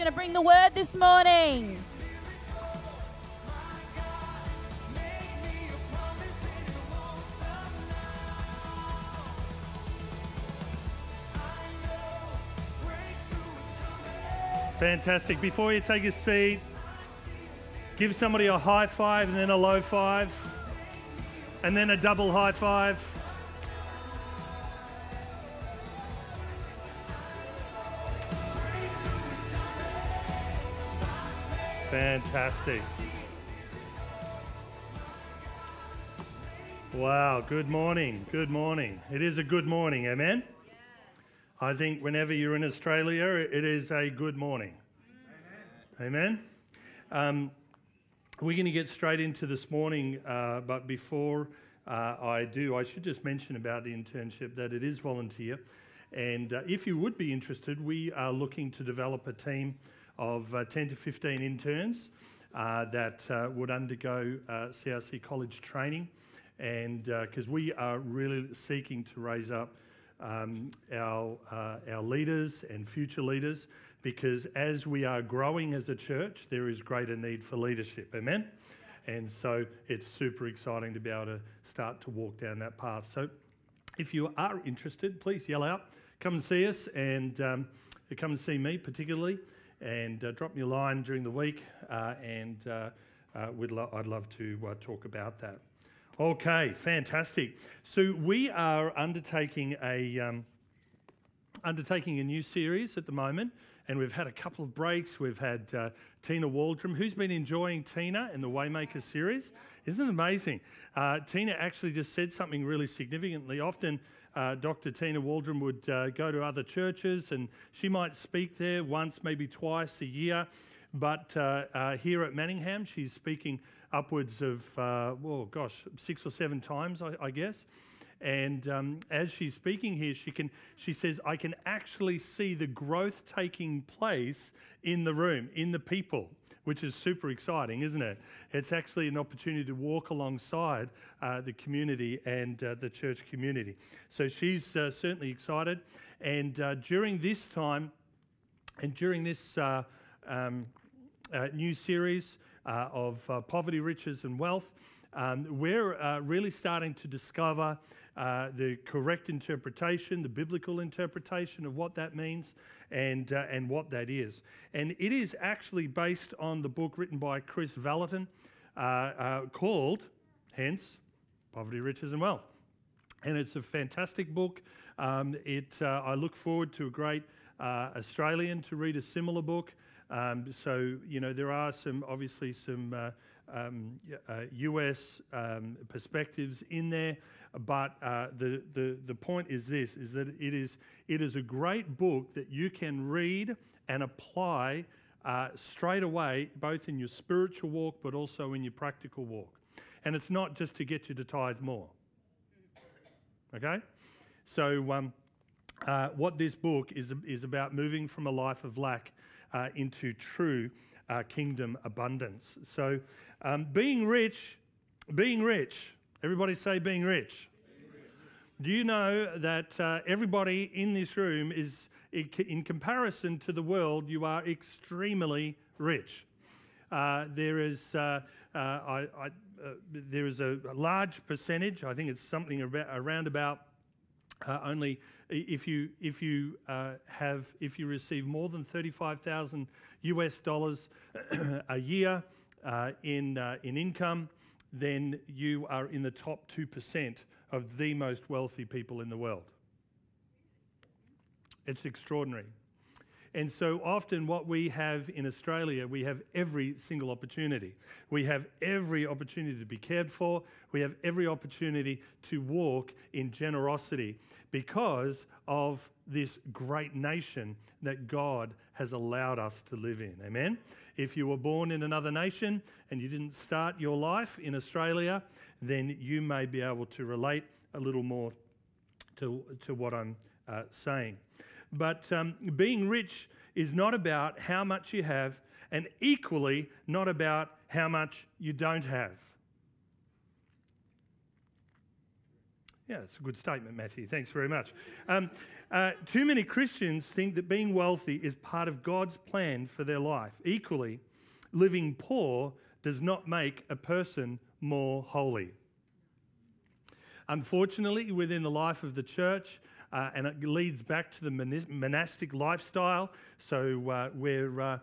going to bring the word this morning. Fantastic. Before you take a seat, give somebody a high five and then a low five and then a double high five. Fantastic. Wow, good morning. Good morning. It is a good morning, amen? I think whenever you're in Australia, it is a good morning. Amen. We're going to get straight into this morning, but before I do, I should just mention about the internship that it is volunteer. And if you would be interested, we are looking to develop a team of 10 to 15 interns that would undergo CRC College training. And because we are really seeking to raise up our leaders and future leaders, because as we are growing as a church, there is greater need for leadership, amen? And so it's super exciting to be able to start to walk down that path. So if you are interested, please yell out, come and see us, and come and see me particularly, and drop me a line during the week, and I'd love to talk about that. Okay, fantastic. So we are undertaking a new series at the moment, and we've had a couple of breaks. We've had Tina Waldron. Who's been enjoying Tina and the Waymaker series? Isn't it amazing? Tina actually just said something really significantly. Often Dr. Tina Waldron would go to other churches, and she might speak there once, maybe twice a year. But here at Manningham, she's speaking upwards of, 6 or 7 times, I guess. And as she's speaking here, she says, I can actually see the growth taking place in the room, in the people, which is super exciting, isn't it? It's actually an opportunity to walk alongside the community and the church community. So she's certainly excited. And during this time, and during this new series of Poverty, Riches and Wealth, we're really starting to discover the correct interpretation, the biblical interpretation of what that means and what that is. And it is actually based on the book written by Chris Vallotton called, hence, Poverty, Riches and Wealth. And it's a fantastic book. I look forward to a great Australian to read a similar book. So, you know, there are obviously some US perspectives in there, but the point is this, is that it is a great book that you can read and apply straight away, both in your spiritual walk, but also in your practical walk. And it's not just to get you to tithe more, okay? So what this book is about moving from a life of lack into true kingdom abundance. So being rich, everybody say being rich. Being rich. Do you know that everybody in this room is, in comparison to the world, you are extremely rich? There is a large percentage, I think it's something around about only if you receive more than $35,000 a year in income, then you are in the top 2% of the most wealthy people in the world. It's extraordinary. And so often what we have in Australia, we have every single opportunity. We have every opportunity to be cared for. We have every opportunity to walk in generosity because of this great nation that God has allowed us to live in, amen? If you were born in another nation and you didn't start your life in Australia, then you may be able to relate a little more to what I'm saying. But being rich is not about how much you have, and equally not about how much you don't have. Yeah, it's a good statement, Matthew. Thanks very much. Too many Christians think that being wealthy is part of God's plan for their life. Equally, living poor does not make a person more holy. Unfortunately, within the life of the church, and it leads back to the monastic lifestyle, so where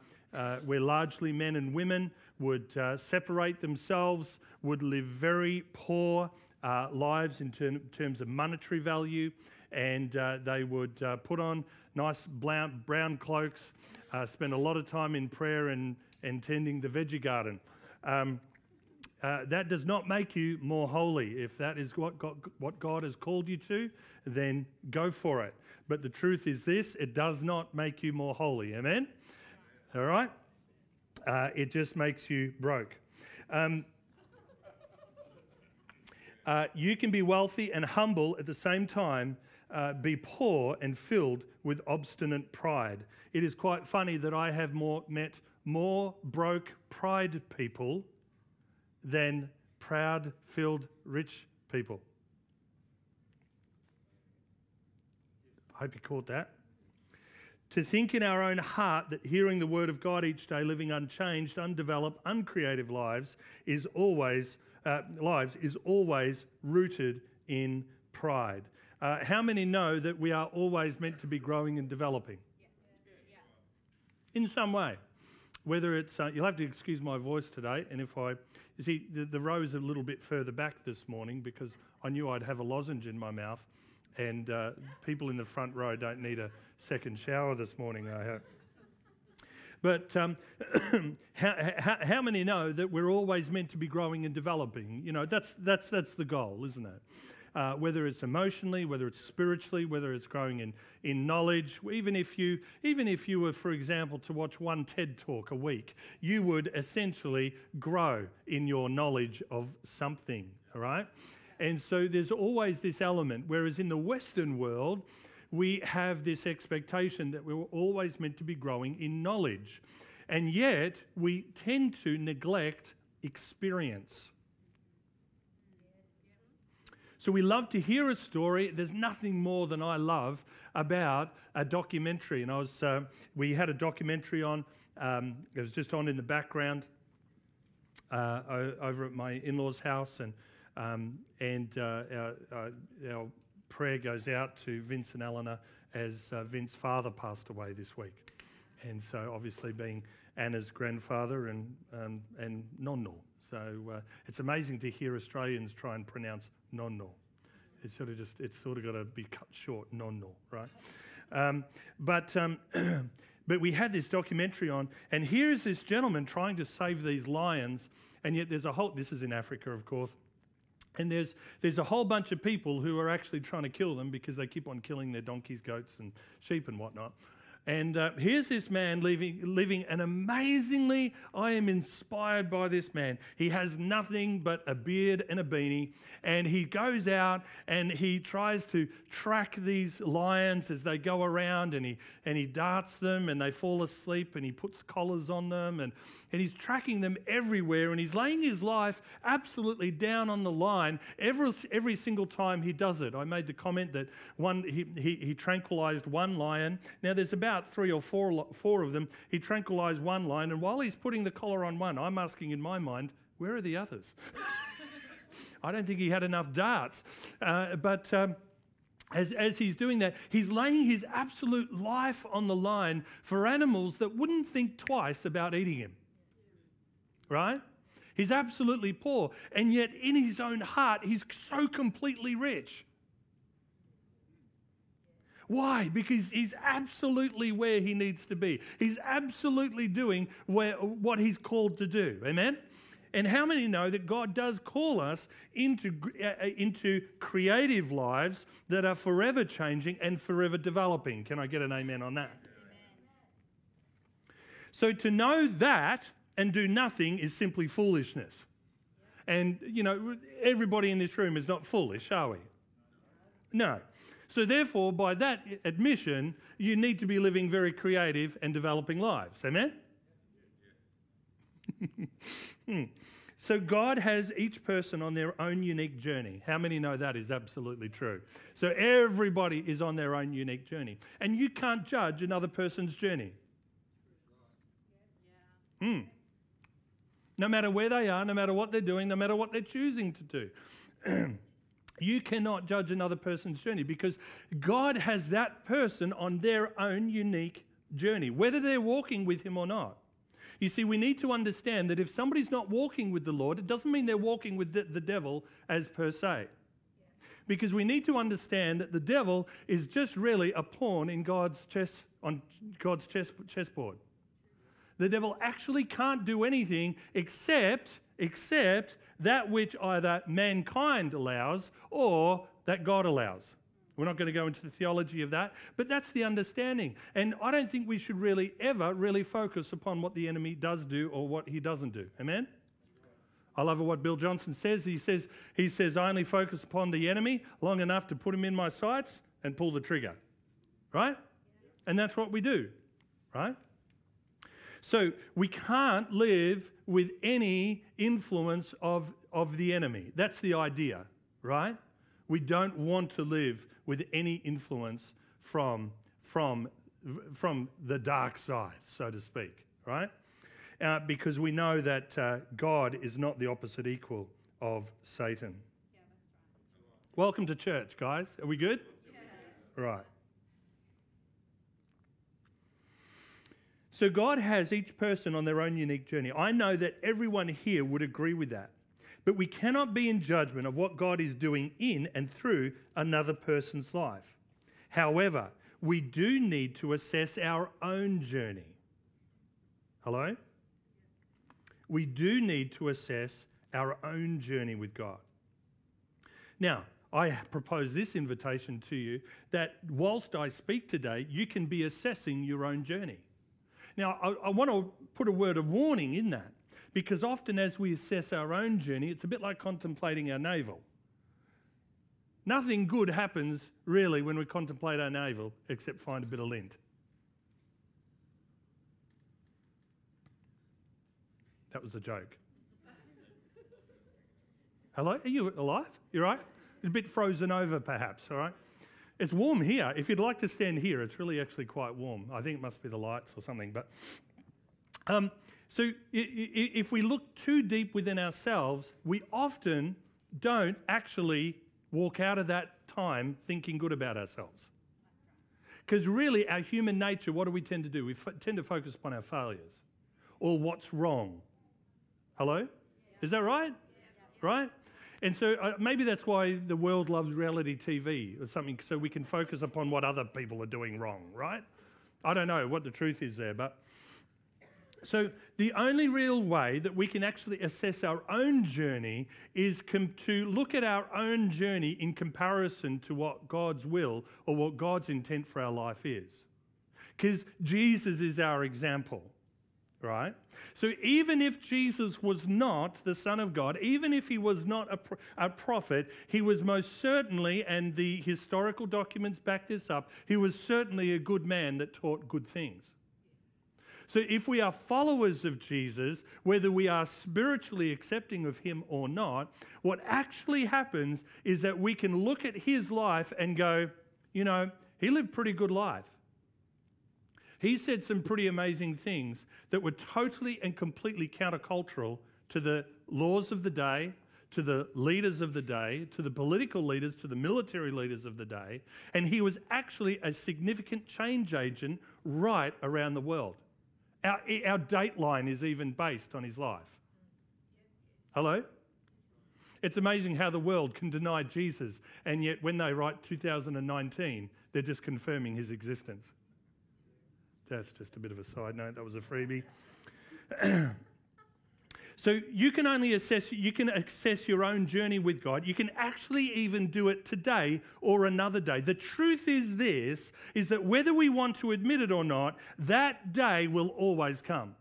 largely men and women would separate themselves, would live very poor lives in terms of monetary value, and they would put on nice brown cloaks, spend a lot of time in prayer and tending the veggie garden. That does not make you more holy. If that is what God has called you to, then go for it. But the truth is this, it does not make you more holy. Amen? All right? It just makes you broke. You can be wealthy and humble at the same time, be poor and filled with obstinate pride. It is quite funny that I have met more broke pride people than proud, filled, rich people. I hope you caught that. To think in our own heart that hearing the word of God each day, living unchanged, undeveloped, uncreative lives is always rooted in pride. How many know that we are always meant to be growing and developing? In some way. Whether it's, you'll have to excuse my voice today, and if I, you see, the row's a little bit further back this morning because I knew I'd have a lozenge in my mouth, and people in the front row don't need a second shower this morning, I hope. But how many know that we're always meant to be growing and developing? You know, that's the goal, isn't it? Whether it's emotionally, whether it's spiritually, whether it's growing in knowledge. Even if you were, for example, to watch one TED Talk a week, you would essentially grow in your knowledge of something, all right? And so there's always this element, whereas in the Western world, we have this expectation that we were always meant to be growing in knowledge. And yet, we tend to neglect experience. So we love to hear a story. There's nothing more than I love about a documentary. And we had a documentary on. It was just on in the background over at my in-laws' house. And our prayer goes out to Vince and Eleanor as Vince's father passed away this week. And so obviously being Anna's grandfather and nonno. So it's amazing to hear Australians try and pronounce nonno. It's sort of got to be cut short, nonno, right? But we had this documentary on, and here is this gentleman trying to save these lions, and yet there's a whole, this is in Africa, of course, and there's a whole bunch of people who are actually trying to kill them because they keep on killing their donkeys, goats, and sheep and whatnot. And here's this man living an amazingly, I am inspired by this man. He has nothing but a beard and a beanie. And he goes out and he tries to track these lions as they go around, and he darts them and they fall asleep, and he puts collars on them, and he's tracking them everywhere, and he's laying his life absolutely down on the line every single time he does it. I made the comment that he tranquilized one lion. Now there's about three or four of them. He tranquilized one lion, and while he's putting the collar on one, I'm asking in my mind, where are the others? I don't think he had enough darts. But as he's doing that, he's laying his absolute life on the line for animals that wouldn't think twice about eating him, right? He's absolutely poor, and yet in his own heart, he's so completely rich. Why? Because he's absolutely where he needs to be. He's absolutely doing what he's called to do. Amen? And how many know that God does call us into creative lives that are forever changing and forever developing? Can I get an amen on that? Amen. So to know that and do nothing is simply foolishness. And, you know, everybody in this room is not foolish, are we? No. So therefore, by that admission, you need to be living very creative and developing lives. Amen? So God has each person on their own unique journey. How many know that is absolutely true? So everybody is on their own unique journey. And you can't judge another person's journey. Mm. No matter where they are, no matter what they're doing, no matter what they're choosing to do. You cannot judge another person's journey because God has that person on their own unique journey, whether they're walking with him or not. You see, we need to understand that if somebody's not walking with the Lord, it doesn't mean they're walking with the devil as per se. Because we need to understand that the devil is just really a pawn in God's chess, on God's chessboard. The devil actually can't do anything except that which either mankind allows or that God allows. We're not going to go into the theology of that, but that's the understanding. And I don't think we should really ever really focus upon what the enemy does do or what he doesn't do. Amen? I love what Bill Johnson says. He says, I only focus upon the enemy long enough to put him in my sights and pull the trigger. Right? And that's what we do. Right? So we can't live with any influence of the enemy. That's the idea, right? We don't want to live with any influence from the dark side, so to speak, right? Because we know that God is not the opposite equal of Satan. Yeah, that's right. Welcome to church, guys. Are we good? Yeah. Right. So God has each person on their own unique journey. I know that everyone here would agree with that. But we cannot be in judgment of what God is doing in and through another person's life. However, we do need to assess our own journey. Hello? We do need to assess our own journey with God. Now, I propose this invitation to you that whilst I speak today, you can be assessing your own journey. Now, I want to put a word of warning in that because often as we assess our own journey, it's a bit like contemplating our navel. Nothing good happens really when we contemplate our navel except find a bit of lint. That was a joke. Hello? Are you alive? You all right? A bit frozen over perhaps, all right? It's warm here. If you'd like to stand here, it's really actually quite warm. I think it must be the lights or something. But so if we look too deep within ourselves, we often don't actually walk out of that time thinking good about ourselves. Because really our human nature, what do we tend to do? We tend to focus upon our failures or what's wrong. Hello? Yeah. Is that right? Yeah. Right? And so maybe that's why the world loves reality TV or something, so we can focus upon what other people are doing wrong, right? I don't know what the truth is there, but... So the only real way that we can actually assess our own journey is to look at our own journey in comparison to what God's will or what God's intent for our life is. Because Jesus is our example. Right? So even if Jesus was not the Son of God, even if he was not a prophet, he was most certainly, and the historical documents back this up, he was certainly a good man that taught good things. So if we are followers of Jesus, whether we are spiritually accepting of him or not, what actually happens is that we can look at his life and go, you know, he lived a pretty good life. He said some pretty amazing things that were totally and completely countercultural to the laws of the day, to the leaders of the day, to the political leaders, to the military leaders of the day. And he was actually a significant change agent right around the world. Our date line is even based on his life. Hello? It's amazing how the world can deny Jesus, and yet when they write 2019, they're just confirming his existence. That's just a bit of a side note. That was a freebie. So you can only assess, you can assess your own journey with God. You can actually even do it today or another day. The truth is this, is that whether we want to admit it or not, that day will always come.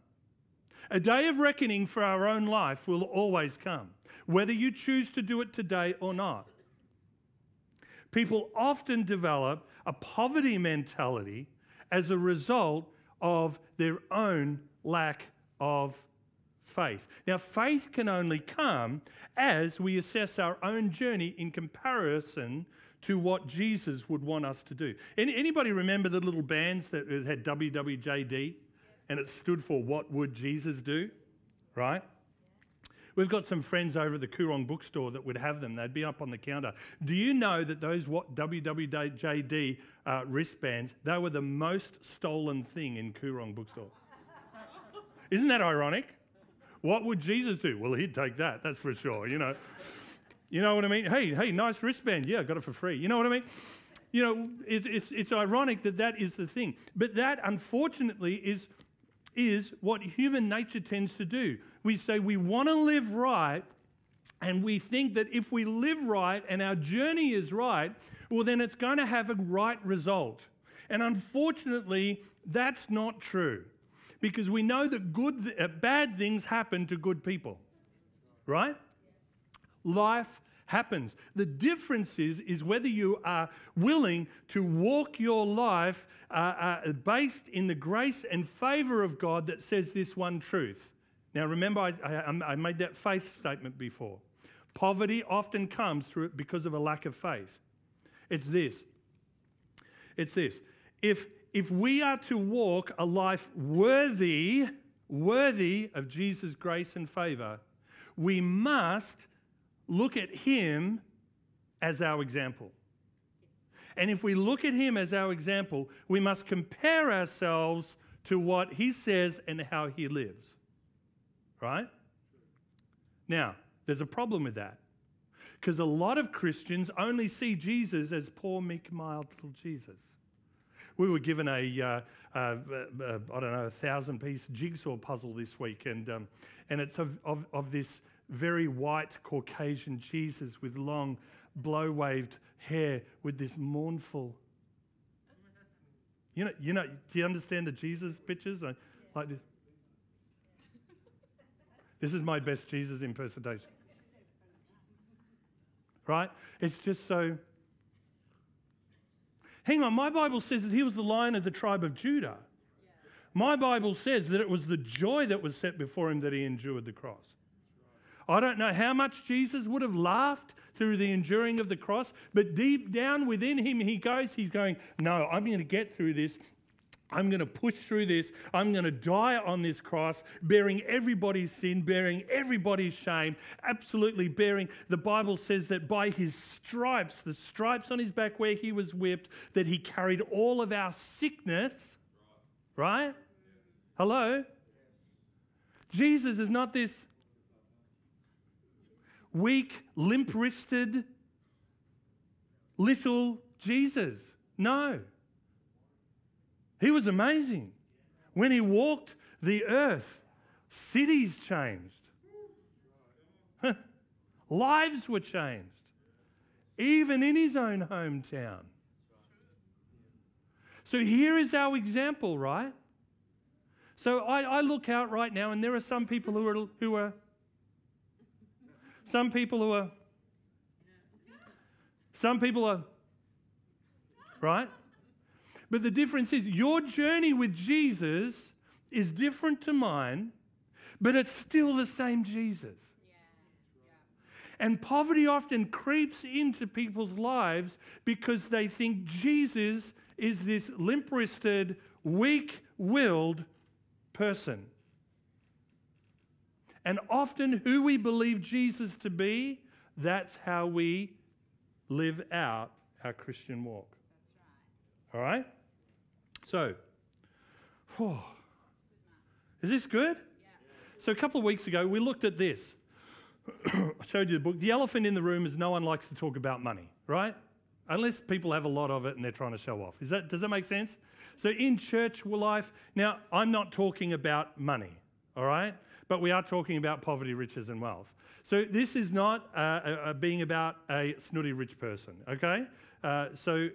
A day of reckoning for our own life will always come, whether you choose to do it today or not. People often develop a poverty mentality as a result of their own lack of faith. Now, faith can only come as we assess our own journey in comparison to what Jesus would want us to do. Anybody remember the little bands that had WWJD? And it stood for What Would Jesus Do? Right? We've got some friends over at the Koorong Bookstore that would have them. They'd be up on the counter. Do you know that those WWJD wristbands, they were the most stolen thing in Koorong Bookstore? Isn't that ironic? What would Jesus do? Well, he'd take that, that's for sure, you know. You know what I mean? Hey, nice wristband. Yeah, I got it for free. You know what I mean? You know, it's ironic that that is the thing. But that, unfortunately, is what human nature tends to do. We say we want to live right, and we think that if we live right and our journey is right, well, then it's going to have a right result. And unfortunately, that's not true, because we know that bad things happen to good people, right? Life happens. The difference is whether you are willing to walk your life based in the grace and favour of God that says this one truth. Now, remember, I made that faith statement before. Poverty often comes through it because of a lack of faith. It's this. If we are to walk a life worthy of Jesus' grace and favour, we must look at him as our example. And if we look at him as our example, we must compare ourselves to what he says and how he lives. Right? Now, there's a problem with that, because a lot of Christians only see Jesus as poor, meek, mild little Jesus. We were given a 1,000-piece jigsaw puzzle this week, and it's of this very white Caucasian Jesus with long blow-waved hair with this mournful... You know, do you understand the Jesus pictures? Like this. This is my best Jesus impersonation. Right? It's just so... Hang on, my Bible says that he was the Lion of the tribe of Judah. My Bible says that it was the joy that was set before him that he endured the cross. I don't know how much Jesus would have laughed through the enduring of the cross, but deep down within him, he's going, no, I'm going to get through this. I'm going to push through this. I'm going to die on this cross, bearing everybody's sin, bearing everybody's shame, absolutely bearing. The Bible says that by his stripes, the stripes on his back where he was whipped, that he carried all of our sickness. Right? Hello? Jesus is not this weak, limp-wristed, little Jesus. No. He was amazing. When he walked the earth, cities changed. Lives were changed, even in his own hometown. So here is our example, right? So I look out right now, and there are some people who are some people are, right? But the difference is your journey with Jesus is different to mine, but it's still the same Jesus. And poverty often creeps into people's lives because they think Jesus is this limp-wristed, weak-willed person. And often who we believe Jesus to be, that's how we live out our Christian walk. That's right. All right? So, is this good? Yeah. So a couple of weeks ago, we looked at this. I showed you the book. The elephant in the room is no one likes to talk about money, right? Unless people have a lot of it and they're trying to show off. Does that make sense? So in church life, now I'm not talking about money, all right? But we are talking about poverty, riches, and wealth. So this is not being about a snooty rich person, okay? So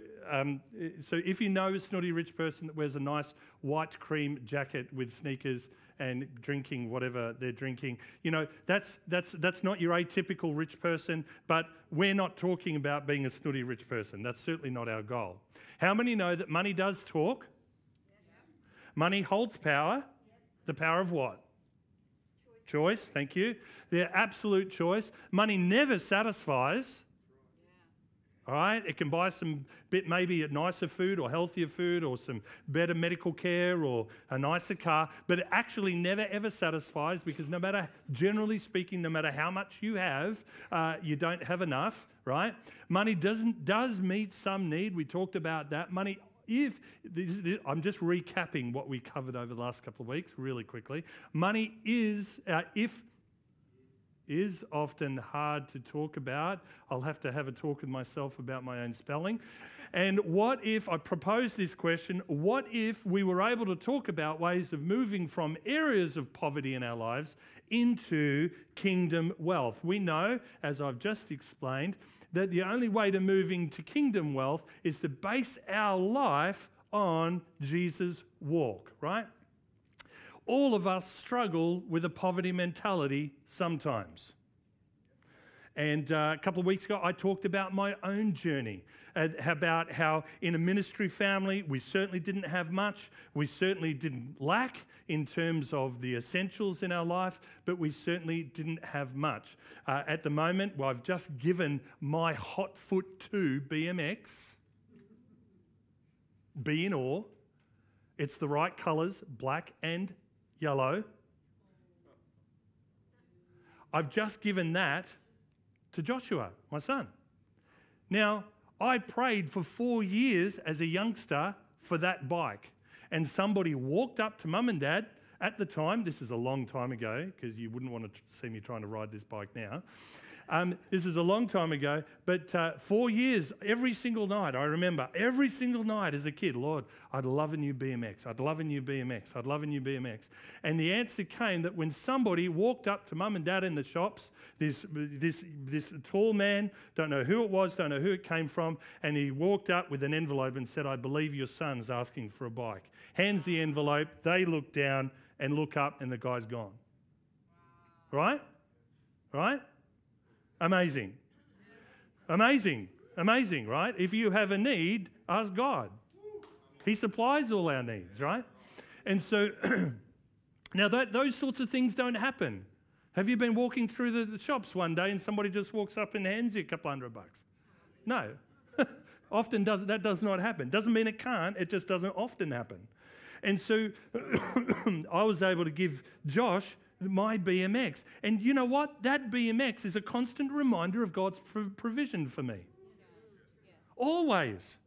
if you know a snooty rich person that wears a nice white cream jacket with sneakers and drinking whatever they're drinking, you know, that's not your atypical rich person, but we're not talking about being a snooty rich person. That's certainly not our goal. How many know that money does talk? Yeah. Money holds power. Yeah. The power of what? Choice, thank you. Their absolute choice. Money never satisfies. All right, it can buy some bit maybe nicer food or healthier food or some better medical care or a nicer car, but it actually never ever satisfies, because no matter, generally speaking, no matter how much you have, you don't have enough, right? Money does meet some need. We talked about that. Money, I'm just recapping what we covered over the last couple of weeks really quickly. Money is often hard to talk about. I'll have to have a talk with myself about my own spelling. And what if, I propose this question, what if we were able to talk about ways of moving from areas of poverty in our lives into kingdom wealth? We know, as I've just explained, that the only way to moving to kingdom wealth is to base our life on Jesus' walk, right? All of us struggle with a poverty mentality sometimes. And a couple of weeks ago, I talked about my own journey, about how in a ministry family, we certainly didn't have much. We certainly didn't lack in terms of the essentials in our life, but we certainly didn't have much. At the moment, well, I've just given my Hot Foot 2 BMX. Be in awe. It's the right colours, black and yellow. I've just given that to Joshua, my son. Now, I prayed for 4 years as a youngster for that bike. And somebody walked up to Mum and Dad at the time. This is a long time ago, because you wouldn't want to see me trying to ride this bike now. This is a long time ago, but 4 years, every single night, I remember, every single night as a kid, Lord, I'd love a new BMX. I'd love a new BMX. I'd love a new BMX. And the answer came that when somebody walked up to Mum and Dad in the shops, this tall man, don't know who it was, don't know who it came from, and he walked up with an envelope and said, I believe your son's asking for a bike. Hands the envelope, they look down and look up, and the guy's gone. Wow. Right? Right? Amazing. Amazing. Amazing, right? If you have a need, ask God. He supplies all our needs, right? And so, now those sorts of things don't happen. Have you been walking through the shops one day and somebody just walks up and hands you a couple $100? No. Often that does not happen. Doesn't mean it can't, it just doesn't often happen. And so, I was able to give Josh my BMX. And you know what? That BMX is a constant reminder of God's provision for me. Yes. Always.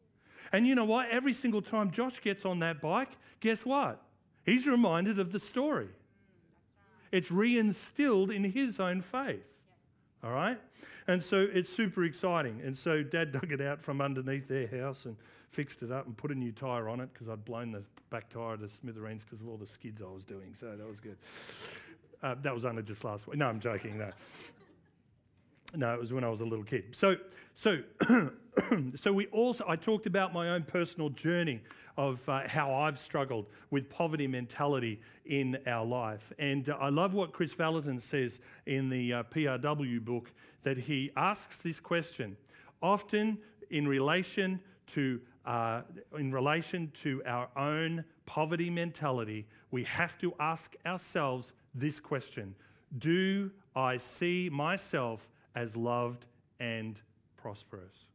And you know what? Every single time Josh gets on that bike, guess what? He's reminded of the story. That's right. It's re-instilled in his own faith. Yes. All right? And so it's super exciting. And so Dad dug it out from underneath their house and fixed it up and put a new tyre on it, because I'd blown the back tyre to smithereens because of all the skids I was doing. So that was good. That was only just last week. No, I'm joking. No, no, it was when I was a little kid. So I talked about my own personal journey of how I've struggled with poverty mentality in our life. And I love what Chris Vallotton says in the PRW book, that he asks this question, often in relation to our own poverty mentality. We have to ask ourselves this question: do I see myself as loved and prosperous?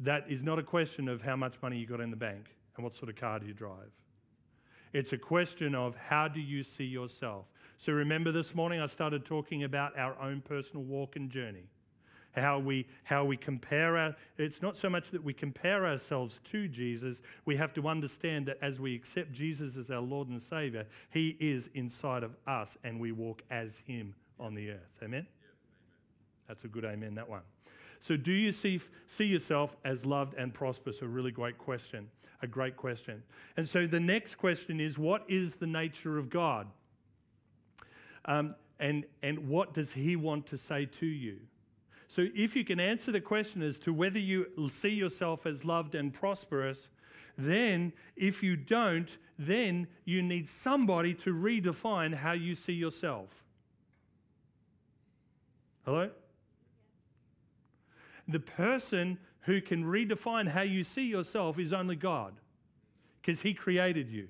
That is not a question of how much money you got in the bank and what sort of car do you drive. It's a question of how do you see yourself. So remember, this morning I started talking about our own personal walk and journey. How we compare our, it's not so much that we compare ourselves to Jesus, we have to understand that as we accept Jesus as our Lord and Saviour, He is inside of us and we walk as Him on the earth. Amen? Yeah, amen. That's a good amen, that one. So do you see yourself as loved and prosperous? A really great question, a great question. And so the next question is, what is the nature of God? And what does He want to say to you? So if you can answer the question as to whether you see yourself as loved and prosperous, then if you don't, then you need somebody to redefine how you see yourself. Hello? The person who can redefine how you see yourself is only God, because He created you.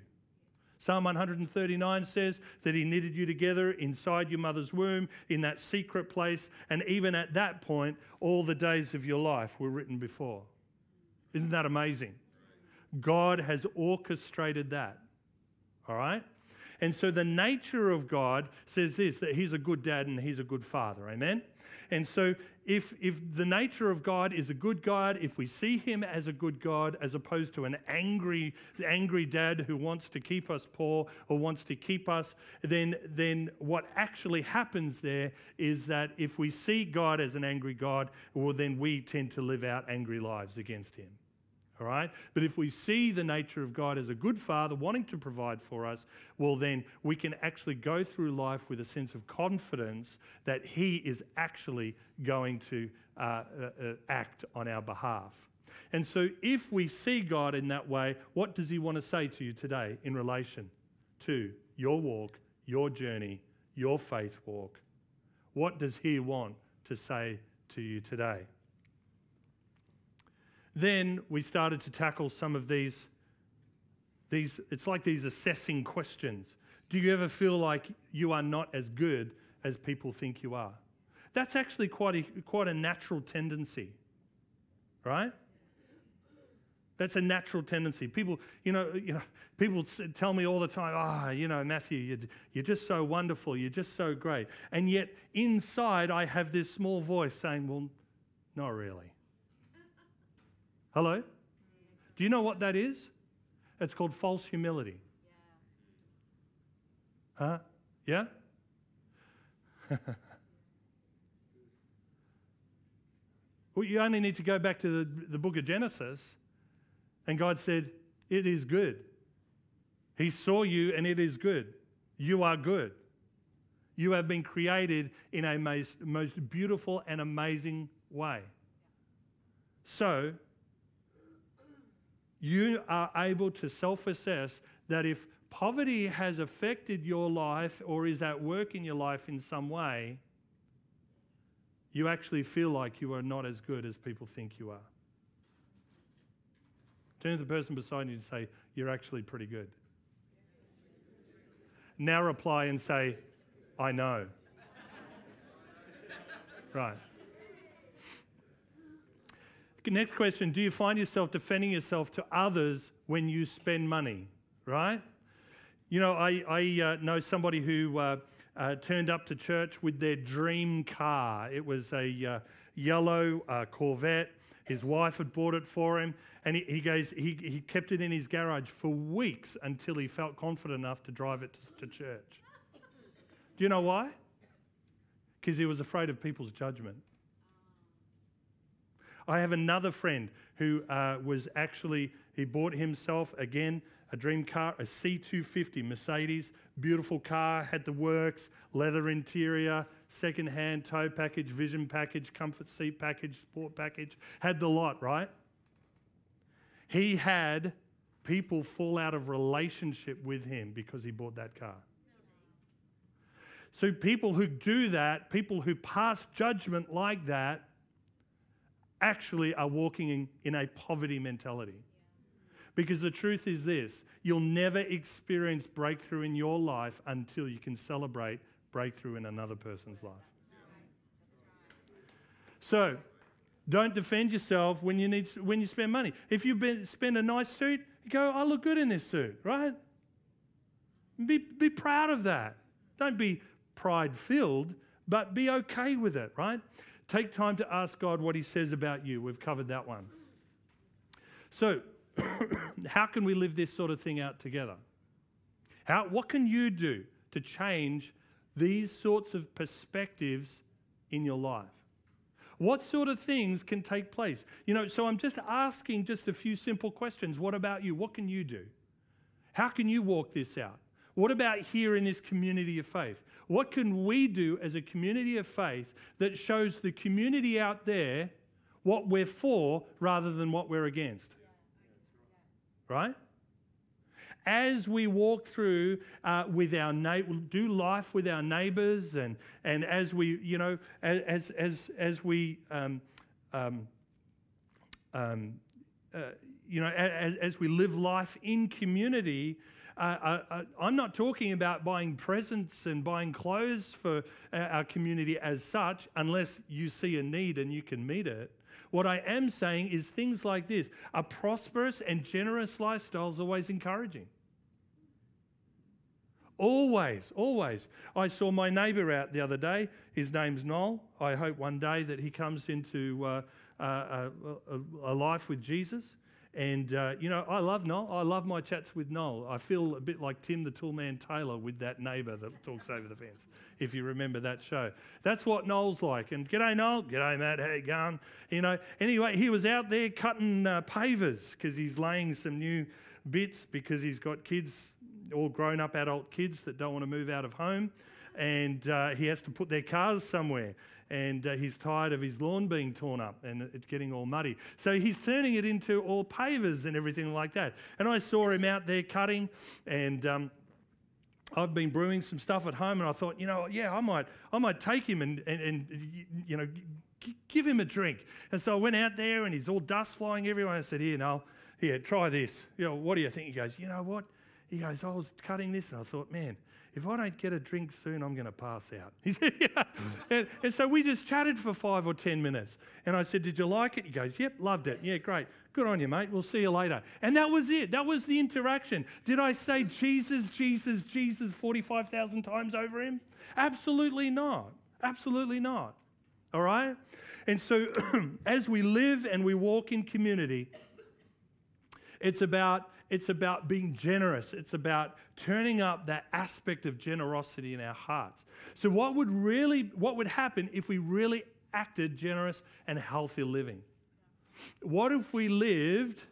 Psalm 139 says that he knitted you together inside your mother's womb, in that secret place, and even at that point, all the days of your life were written before. Isn't that amazing? God has orchestrated that, all right? And so the nature of God says this, that he's a good dad and he's a good father, amen? And so if the nature of God is a good God, if we see him as a good God as opposed to an angry dad who wants to keep us poor or wants to keep us, then what actually happens there is that if we see God as an angry God, well, then we tend to live out angry lives against him. All right? But if we see the nature of God as a good father wanting to provide for us, well, then we can actually go through life with a sense of confidence that he is actually going to act on our behalf. And so if we see God in that way, what does he want to say to you today in relation to your walk, your journey, your faith walk? What does he want to say to you today? Then we started to tackle some of these, it's like these assessing questions. Do you ever feel like you are not as good as people think you are? That's actually quite a natural tendency, right? That's a natural tendency. People, people tell me all the time, Matthew, you're just so wonderful, you're just so great. And yet inside I have this small voice saying, well, not really. Hello? Do you know what that is? It's called false humility. Huh? Yeah? Well, you only need to go back to the book of Genesis, and God said, it is good. He saw you and it is good. You are good. You have been created in a most beautiful and amazing way. So you are able to self-assess that if poverty has affected your life or is at work in your life in some way, you actually feel like you are not as good as people think you are. Turn to the person beside you and say, you're actually pretty good. Now reply and say, I know. Right. Next question, do you find yourself defending yourself to others when you spend money, right? You know, I know somebody who turned up to church with their dream car. It was a yellow Corvette. His wife had bought it for him, and he kept it in his garage for weeks until he felt confident enough to drive it to church. Do you know why? Because he was afraid of people's judgment. I have another friend who he bought himself, again, a dream car, a C250 Mercedes, beautiful car, had the works, leather interior, second-hand tow package, vision package, comfort seat package, sport package, had the lot, right? He had people fall out of relationship with him because he bought that car. So people who do that, people who pass judgment like that, actually are walking in a poverty mentality. Because the truth is this, you'll never experience breakthrough in your life until you can celebrate breakthrough in another person's life. So don't defend yourself when you spend money. If you spend a nice suit, you go, I look good in this suit, right? Be proud of that. Don't be pride-filled, but be okay with it, right? Take time to ask God what he says about you. We've covered that one. So how can we live this sort of thing out together? What can you do to change these sorts of perspectives in your life? What sort of things can take place? You know, so I'm just asking just a few simple questions. What about you? What can you do? How can you walk this out? What about here in this community of faith? What can we do as a community of faith that shows the community out there what we're for rather than what we're against? Right? As we walk through do life with our neighbours, and as we, as we live life in community, I'm not talking about buying presents and buying clothes for our community as such, unless you see a need and you can meet it. What I am saying is things like this. A prosperous and generous lifestyle is always encouraging. Always, always. I saw my neighbour out the other day. His name's Noel. I hope one day that he comes into a life with Jesus. And, you know, I love Noel. I love my chats with Noel. I feel a bit like Tim the Toolman Taylor with that neighbour that talks over the fence, if you remember that show. That's what Noel's like. And g'day, Noel. G'day, Matt. How you going? You know, anyway, he was out there cutting pavers because he's laying some new bits because he's got kids, all grown-up adult kids that don't want to move out of home. And he has to put their cars somewhere. And he's tired of his lawn being torn up and it getting all muddy. So he's turning it into all pavers and everything like that. And I saw him out there cutting, and I've been brewing some stuff at home, and I thought, you know, yeah, I might take him and you know, give him a drink. And so I went out there, and he's all dust flying everywhere. I said, here, Noel, here, try this. You know, what do you think? He goes, you know what? He goes, I was cutting this, and I thought, man, if I don't get a drink soon, I'm going to pass out. He said, yeah. And so we just chatted for 5 or 10 minutes. And I said, did you like it? He goes, yep, loved it. Yeah, great. Good on you, mate. We'll see you later. And that was it. That was the interaction. Did I say Jesus, Jesus, Jesus 45,000 times over him? Absolutely not. Absolutely not. All right? And so as we live and we walk in community, it's about being generous. It's about turning up that aspect of generosity in our hearts. So what would happen if we really acted generous and healthy living? What if we lived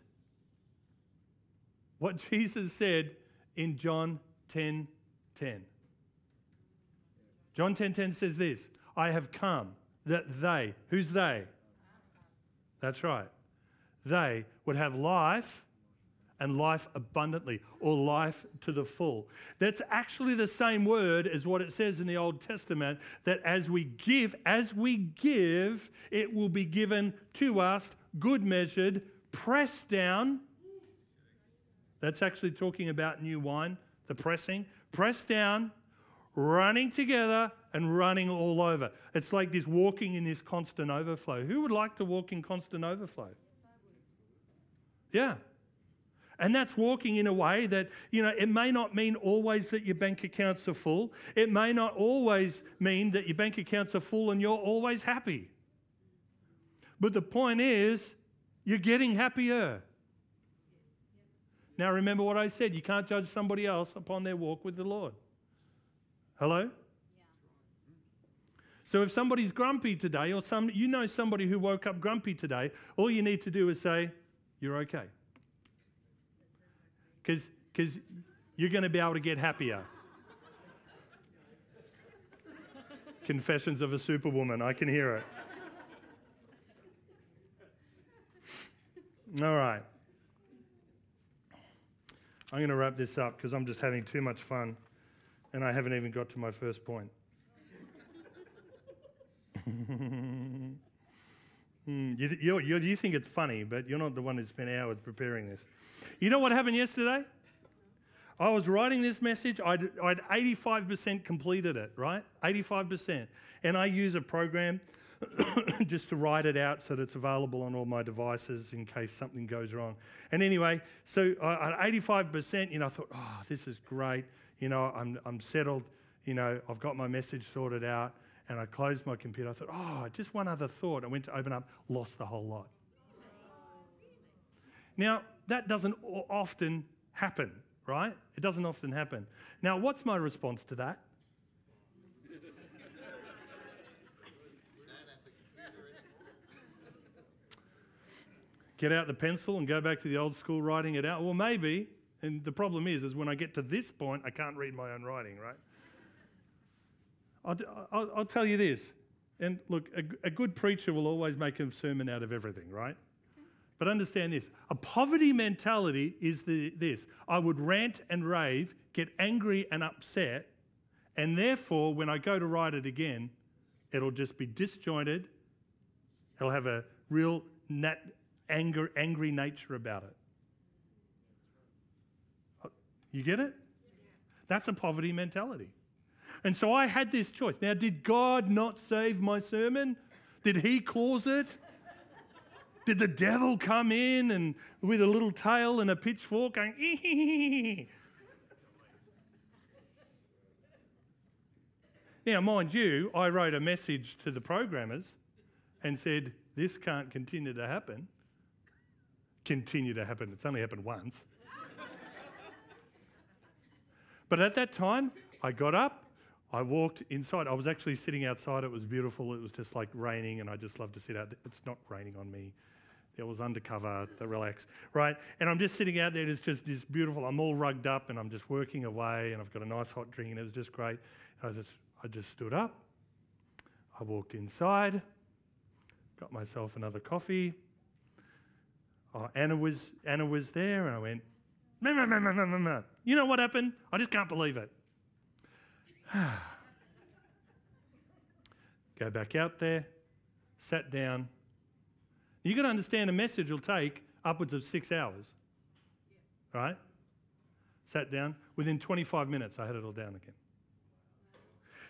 what Jesus said in John 10:10? John 10:10 says this, I have come that they, who's they? That's right. They would have life, and life abundantly, or life to the full. That's actually the same word as what it says in the Old Testament, that as we give, it will be given to us, good measured, pressed down. That's actually talking about new wine, the pressing. Pressed down, running together, and running all over. It's like this walking in this constant overflow. Who would like to walk in constant overflow? Yeah. And that's walking in a way that, you know, it may not mean always that your bank accounts are full. It may not always mean that your bank accounts are full and you're always happy. But the point is, you're getting happier. Now, remember what I said. You can't judge somebody else upon their walk with the Lord. Hello? So if somebody's grumpy today, or you know somebody who woke up grumpy today, all you need to do is say, you're okay. Because you're going to be able to get happier. Confessions of a superwoman. I can hear it. All right. I'm going to wrap this up because I'm just having too much fun and I haven't even got to my first point. You think it's funny, but you're not the one who spent hours preparing this. You know what happened yesterday? I was writing this message. I'd 85% completed it, right? 85%. And I use a program just to write it out so that it's available on all my devices in case something goes wrong. And anyway, so at 85%, you know, I thought, oh, this is great. You know, I'm settled. You know, I've got my message sorted out. And I closed my computer. I thought, oh, just one other thought. I went to open up, lost the whole lot. Now, that doesn't often happen, right? It doesn't often happen. Now, what's my response to that? Get out the pencil and go back to the old school writing it out. Well, maybe. And the problem is when I get to this point, I can't read my own writing, right? I'll tell you this, and look, a good preacher will always make a sermon out of everything, right? But understand this, a poverty mentality is this. I would rant and rave, get angry and upset, and therefore when I go to write it again, it'll just be disjointed, it'll have a real angry nature about it. You get it? That's a poverty mentality. And so I had this choice. Now, did God not save my sermon? Did he cause it? Did the devil come in and with a little tail and a pitchfork going, ee-hee-hee-hee-hee? Now, mind you, I wrote a message to the programmers and said, this can't continue to happen. Continue to happen. It's only happened once. But at that time, I got up, I walked inside. I was actually sitting outside. It was beautiful. It was just like raining, and I just love to sit out. It's not raining on me. It was undercover to relax, right? And I'm just sitting out there. It's just beautiful. I'm all rugged up, and I'm just working away, and I've got a nice hot drink, and it was just great. And I just stood up. I walked inside, got myself another coffee. Oh, Anna was there, and I went, meh, meh, meh, meh, meh, meh. You know what happened? I just can't believe it. Go back out there, sat down. You've got to understand a message will take upwards of 6 hours, right? Sat down. Within 25 minutes, I had it all down again.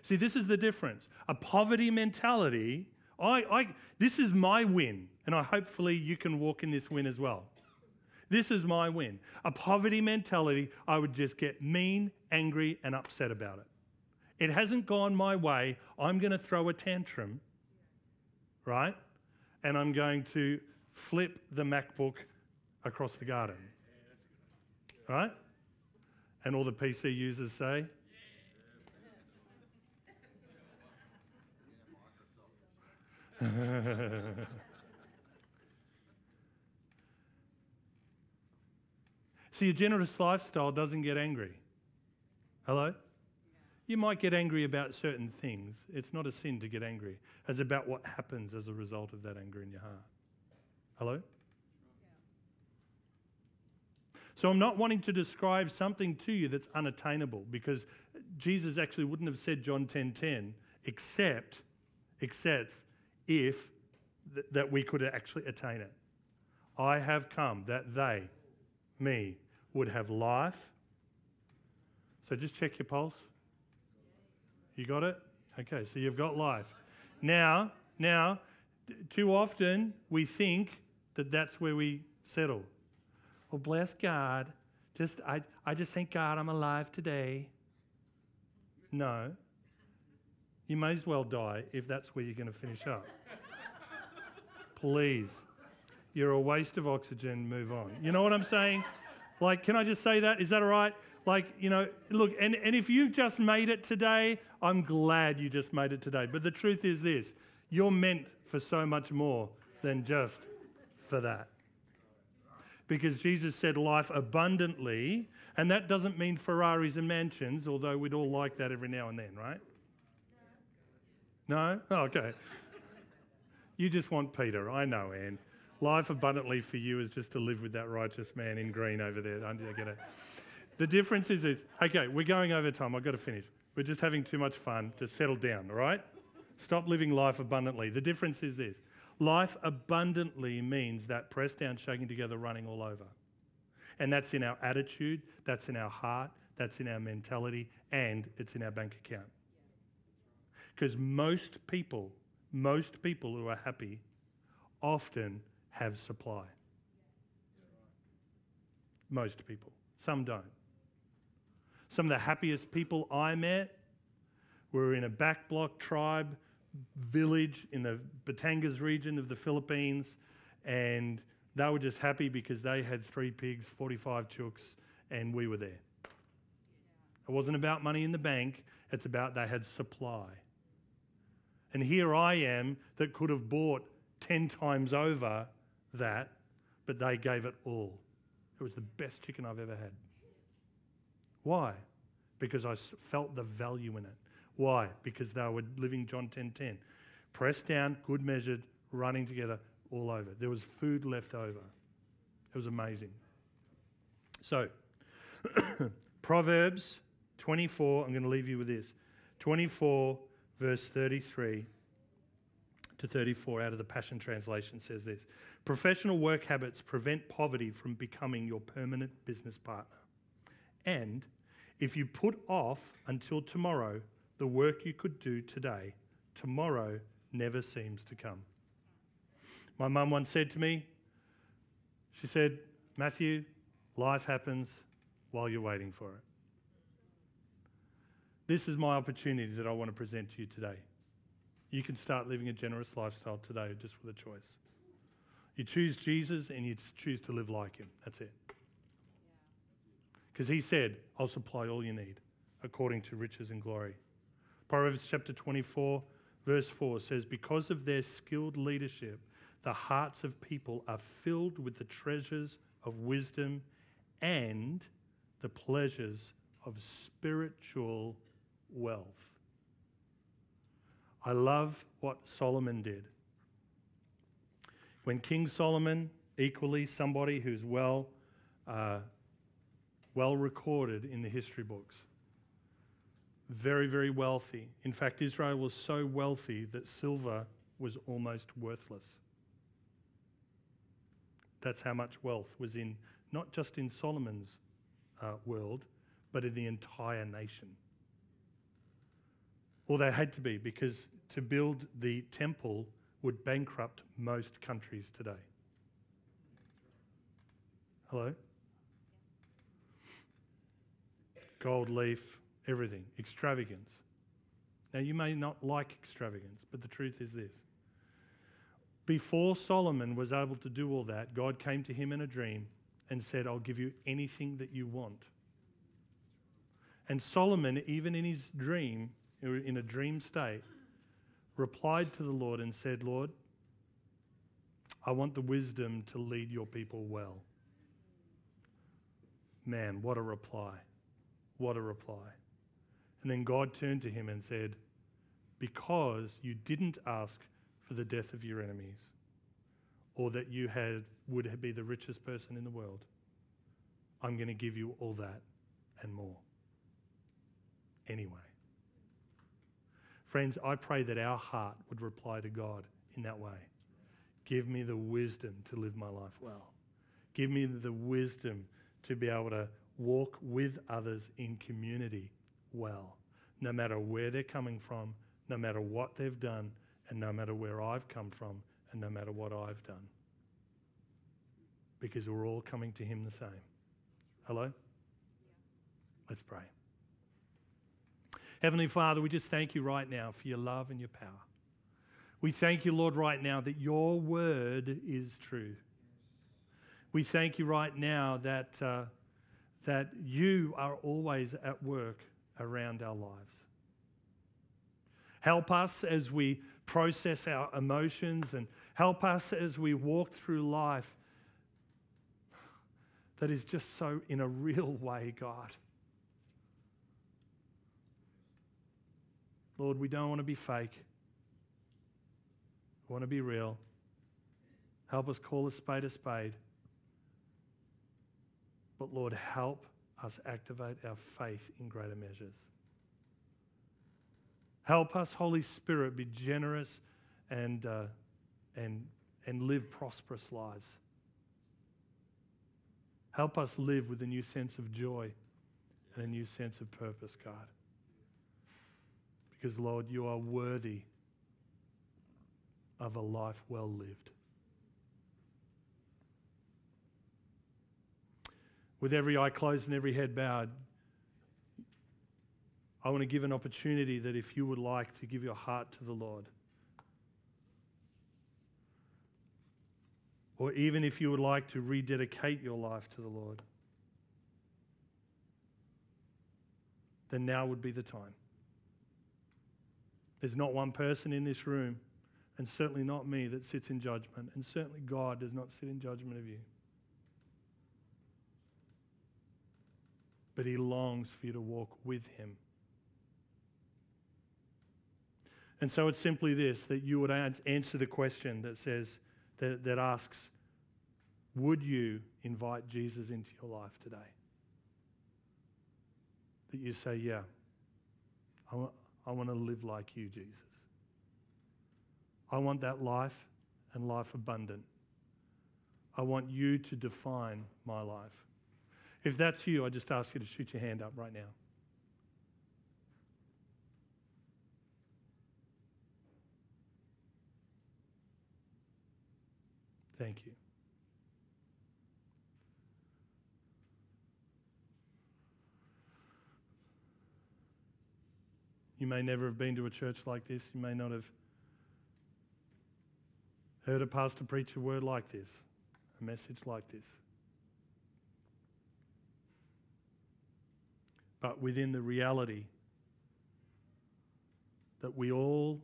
See, this is the difference. A poverty mentality, this is my win, and I hopefully you can walk in this win as well. This is my win. A poverty mentality, I would just get mean, angry, and upset about it. It hasn't gone my way. I'm going to throw a tantrum, right? And I'm going to flip the MacBook across the garden, right? And all the PC users say, See, a generous lifestyle doesn't get angry. Hello? You might get angry about certain things. It's not a sin to get angry. It's about what happens as a result of that anger in your heart. Hello? Yeah. So I'm not wanting to describe something to you that's unattainable, because Jesus actually wouldn't have said John 10:10 except if that we could actually attain it. I have come that they, me, would have life. So just check your pulse. You got it? Okay, so you've got life. Now, too often we think that that's where we settle. Well, bless God. I just thank God I'm alive today. No. You may as well die if that's where you're going to finish up. Please. You're a waste of oxygen. Move on. You know what I'm saying? Like, can I just say that? Is that all right? Like, you know, look, and if you've just made it today, I'm glad you just made it today. But the truth is this, you're meant for so much more than just for that. Because Jesus said life abundantly, and that doesn't mean Ferraris and mansions, although we'd all like that every now and then, right? No? Oh, okay. You just want Peter. I know, Anne. Life abundantly for you is just to live with that righteous man in green over there. Don't you get it? The difference is this. Okay, we're going over time. I've got to finish. We're just having too much fun. Just settle down, all right? Stop living life abundantly. The difference is this. Life abundantly means that pressed down, shaking together, running all over. And that's in our attitude, that's in our heart, that's in our mentality, and it's in our bank account. Because most people who are happy often have supply. Most people. Some don't. Some of the happiest people I met were in a backblock tribe village in the Batangas region of the Philippines, and they were just happy because they had 3 pigs, 45 chooks, and we were there. It wasn't about money in the bank. It's about they had supply. And here I am that could have bought 10 times over that, but they gave it all. It was the best chicken I've ever had. Why? Because I felt the value in it. Why? Because they were living John 10:10. Pressed down, good measured, running together, all over. There was food left over. It was amazing. So, Proverbs 24, I'm going to leave you with this. 24, verse 33 to 34 out of the Passion Translation says this. Professional work habits prevent poverty from becoming your permanent business partner And if you put off until tomorrow the work you could do today, tomorrow never seems to come. My mum once said to me, she said, Matthew, life happens while you're waiting for it. This is my opportunity that I want to present to you today. You can start living a generous lifestyle today just with a choice. You choose Jesus and you choose to live like him. That's it. Because he said, I'll supply all you need according to riches and glory. Proverbs chapter 24, verse 4 says, because of their skilled leadership, the hearts of people are filled with the treasures of wisdom and the pleasures of spiritual wealth. I love what Solomon did. When King Solomon, equally somebody who's well recorded in the history books, very, very wealthy. In fact, Israel was so wealthy that silver was almost worthless. That's how much wealth was in, not just in Solomon's world, but in the entire nation. Well, they had to be, because to build the temple would bankrupt most countries today. Hello? Gold leaf, everything, extravagance. Now, you may not like extravagance, but the truth is this. Before Solomon was able to do all that, God came to him in a dream and said, I'll give you anything that you want. And Solomon, even in his dream, in a dream state, replied to the Lord and said, Lord, I want the wisdom to lead your people well. Man, what a reply. What a reply. And then God turned to him and said, because you didn't ask for the death of your enemies, or that you would be the richest person in the world, I'm going to give you all that and more. Anyway. Friends, I pray that our heart would reply to God in that way. Give me the wisdom to live my life well. Give me the wisdom to be able to walk with others in community well, no matter where they're coming from, no matter what they've done, and no matter where I've come from, and no matter what I've done. Because we're all coming to him the same. Hello? Let's pray. Heavenly Father, we just thank you right now for your love and your power. We thank you, Lord, right now that your word is true. We thank you right now that, that you are always at work around our lives. Help us as we process our emotions, and help us as we walk through life that is just so in a real way, God. Lord, we don't want to be fake. We want to be real. Help us call a spade a spade. But Lord, help us activate our faith in greater measures. Help us, Holy Spirit, be generous and live prosperous lives. Help us live with a new sense of joy and a new sense of purpose, God. Because, Lord, you are worthy of a life well lived. With every eye closed and every head bowed, I want to give an opportunity that if you would like to give your heart to the Lord, or even if you would like to rededicate your life to the Lord, then now would be the time. There's not one person in this room, and certainly not me, that sits in judgment, and certainly God does not sit in judgment of you. But he longs for you to walk with him. And so it's simply this, that you would answer the question that says, that asks, would you invite Jesus into your life today? That you say, yeah, I want to live like you, Jesus. I want that life, and life abundant. I want you to define my life. If that's you, I just ask you to shoot your hand up right now. Thank you. You may never have been to a church like this. You may not have heard a pastor preach a word like this, a message like this. But within the reality that we all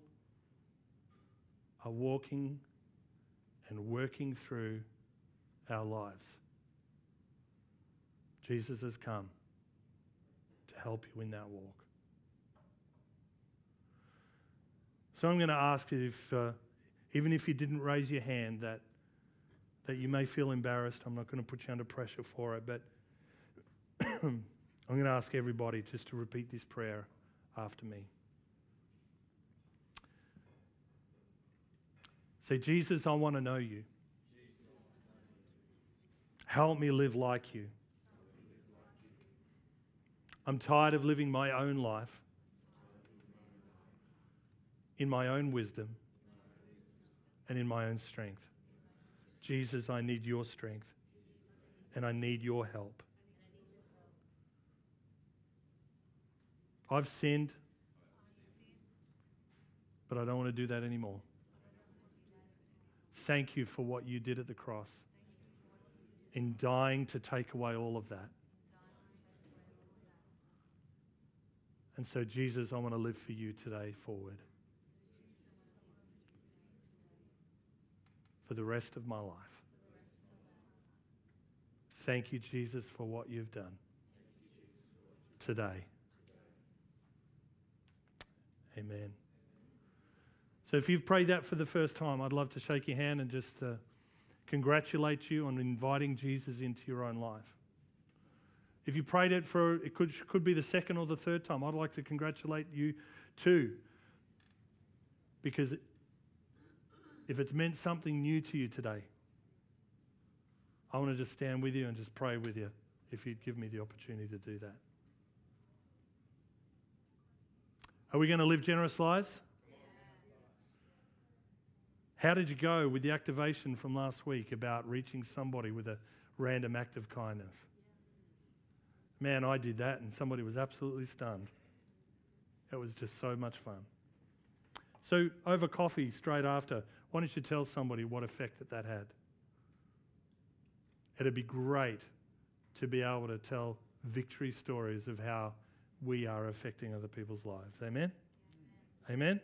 are walking and working through our lives, Jesus has come to help you in that walk. So I'm going to ask if, even if you didn't raise your hand, that you may feel embarrassed. I'm not going to put you under pressure for it, but I'm going to ask everybody just to repeat this prayer after me. Say, Jesus, I want to know you. Help me live like you. I'm tired of living my own life. In my own wisdom and in my own strength. Jesus, I need your strength and I need your help. I've sinned, but I don't want to do that anymore. Thank you for what you did at the cross in dying to take away all of that. And so, Jesus, I want to live for you today forward. For the rest of my life. Thank you, Jesus, for what you've done today. Amen. So if you've prayed that for the first time, I'd love to shake your hand and just congratulate you on inviting Jesus into your own life. If you prayed it for, it could be the second or the third time, I'd like to congratulate you too, because if it's meant something new to you today, I want to just stand with you and just pray with you if you'd give me the opportunity to do that. Are we going to live generous lives? How did you go with the activation from last week about reaching somebody with a random act of kindness? Man, I did that and somebody was absolutely stunned. It was just so much fun. So over coffee straight after, why don't you tell somebody what effect that had? It'd be great to be able to tell victory stories of how we are affecting other people's lives. Amen? Amen? Amen?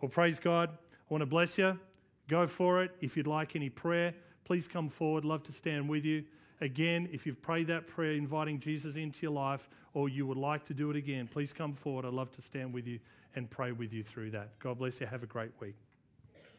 Well, praise God. I want to bless you. Go for it. If you'd like any prayer, please come forward. Love to stand with you. Again, if you've prayed that prayer, inviting Jesus into your life, or you would like to do it again, please come forward. I'd love to stand with you and pray with you through that. God bless you. Have a great week.